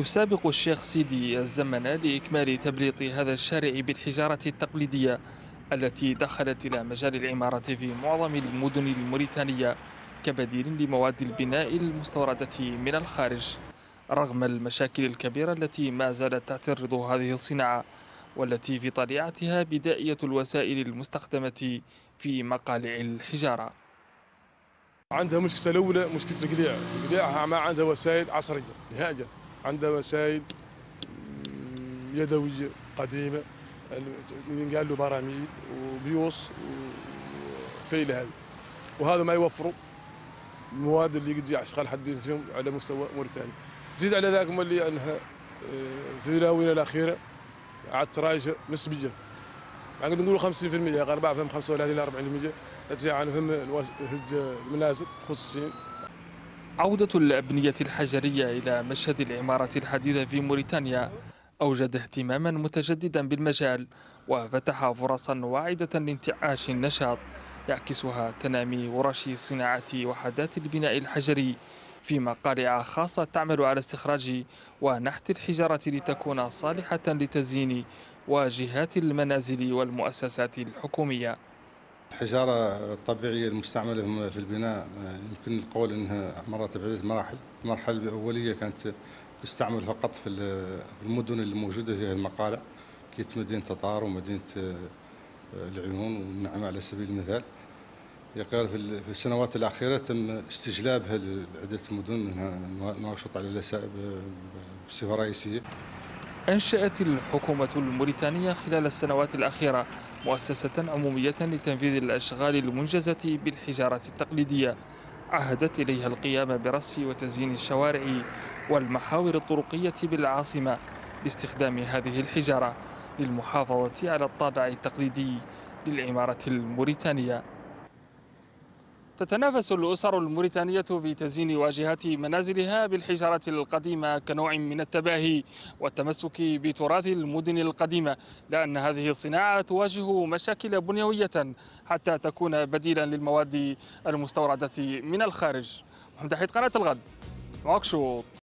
يسابق الشيخ سيدي الزمن لإكمال تبليط هذا الشارع بالحجارة التقليدية التي دخلت إلى مجال العمارة في معظم المدن الموريتانية كبديل لمواد البناء المستوردة من الخارج، رغم المشاكل الكبيرة التي ما زالت تعترض هذه الصناعة والتي في طليعتها بدائية الوسائل المستخدمة في مقالع الحجارة. عندها مشكلة الأولى مشكلة القليع، القليعها ما عندها وسائل عصرية نهائيا، عندها وسائل يدوية قديمة ينقال له براميل وبيوص وبيلة هذه، وهذا ما يوفروا المواد اللي قد يشتغل حد فيهم على مستوى موريتانيا. زيد على ذلك مولي انها في الاونه الاخيره عاد رايشه نسبيا، يعني نقولوا 50% غير فهم 35 الى 40% التي يعانهم المنازل خصوصيا. عودة الأبنية الحجرية إلى مشهد العمارة الحديثة في موريتانيا أوجد اهتماما متجددا بالمجال وفتح فرصا واعدة لانتعاش النشاط يعكسها تنامي ورش صناعة وحدات البناء الحجري في مقالع خاصة تعمل على استخراج ونحت الحجارة لتكون صالحة لتزيين واجهات المنازل والمؤسسات الحكومية. الحجارة الطبيعية المستعملة في البناء يمكن القول أنها مرت بعدة مراحل. المرحلة الأولية كانت تستعمل فقط في المدن الموجودة فيها المقالع كيت مدينة تطار ومدينة العيون والنعمة على سبيل المثال. يقال في السنوات الأخيرة تم استجلابها لعدة مدن منها نواكشوط على السائب بصفة رئيسية. أنشأت الحكومة الموريتانية خلال السنوات الأخيرة مؤسسة عمومية لتنفيذ الأشغال المنجزة بالحجارة التقليدية، عهدت إليها القيام برصف وتزيين الشوارع والمحاور الطرقية بالعاصمة باستخدام هذه الحجارة للمحافظة على الطابع التقليدي للعمارة الموريتانية. تتنافس الأسر الموريتانية في تزيين واجهات منازلها بالحجارة القديمة كنوع من التباهي والتمسك بتراث المدن القديمة، لأن هذه الصناعة تواجه مشاكل بنيوية حتى تكون بديلا للمواد المستوردة من الخارج. محمد أحييد، قناة الغد، نواكشوط.